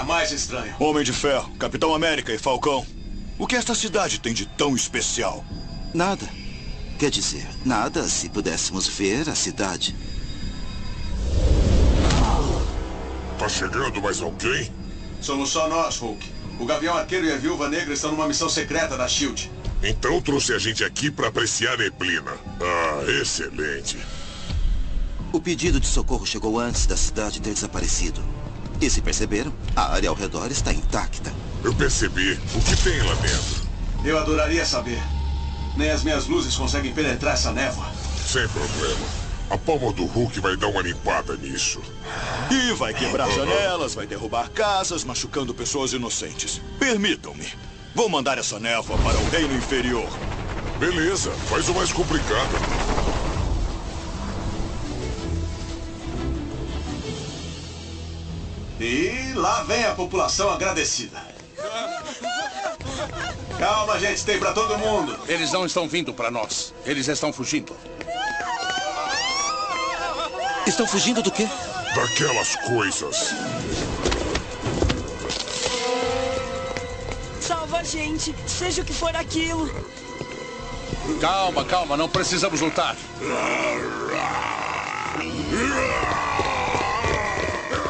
lugar mais estranho. Homem de Ferro, Capitão América e Falcão. O que esta cidade tem de tão especial? Nada. Quer dizer, nada se pudéssemos ver a cidade. Tá chegando mais alguém? Somos só nós, Hulk. O Gavião Arqueiro e a Viúva Negra estão numa missão secreta da Shield. Então trouxe a gente aqui para apreciar a neblina. Ah, excelente. O pedido de socorro chegou antes da cidade ter desaparecido. E se perceberam, a área ao redor está intacta. Eu percebi. O que tem lá dentro? Eu adoraria saber. Nem as minhas luzes conseguem penetrar essa névoa. Sem problema. A palma do Hulk vai dar uma limpada nisso. E vai quebrar janelas, vai derrubar casas, machucando pessoas inocentes. Permitam-me. Vou mandar essa névoa para o Reino Inferior. Beleza, faz o mais complicado. E lá vem a população agradecida. Calma, gente, tem pra todo mundo. Eles não estão vindo pra nós. Eles estão fugindo. Estão fugindo do quê? Daquelas coisas. Salva a gente, seja o que for aquilo. Calma, calma, não precisamos lutar.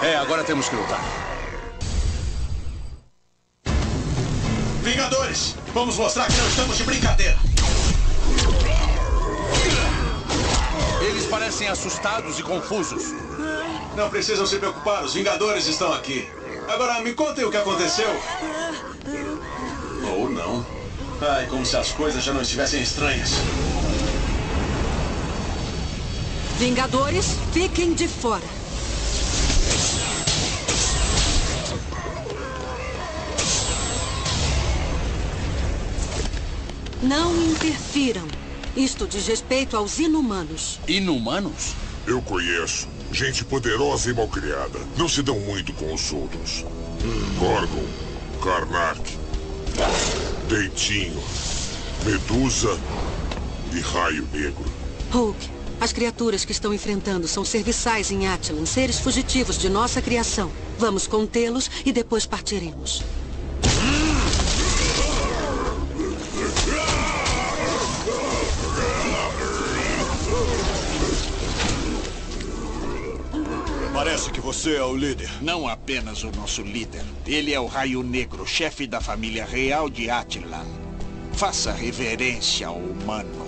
É, agora temos que lutar. Vingadores, vamos mostrar que não estamos de brincadeira. Eles parecem assustados e confusos. Não precisam se preocupar, os Vingadores estão aqui. Agora me contem o que aconteceu. Ou não. Ai, como se as coisas já não estivessem estranhas. Vingadores, fiquem de fora. Não interfiram. Isto diz respeito aos inumanos. Inumanos? Eu conheço. Gente poderosa e malcriada. Não se dão muito com os outros. Gorgon, Karnak, Deitinho, Medusa e Raio Negro. Hulk, as criaturas que estão enfrentando são serviçais em Atlan, seres fugitivos de nossa criação. Vamos contê-los e depois partiremos. Parece que você é o líder. Não apenas o nosso líder. Ele é o Raio Negro, chefe da família real de Attilan. Faça reverência ao humano.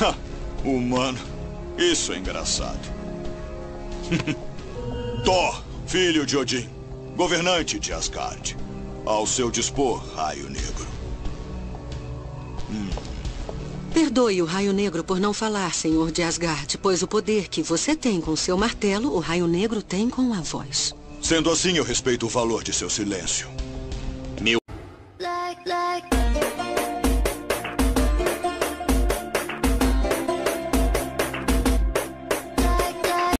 Ha! Humano? Isso é engraçado. Thor, filho de Odin, governante de Asgard. Ao seu dispor, Raio Negro. Perdoe o Raio Negro por não falar, Senhor de Asgard, pois o poder que você tem com seu martelo, o Raio Negro tem com a voz. Sendo assim, eu respeito o valor de seu silêncio.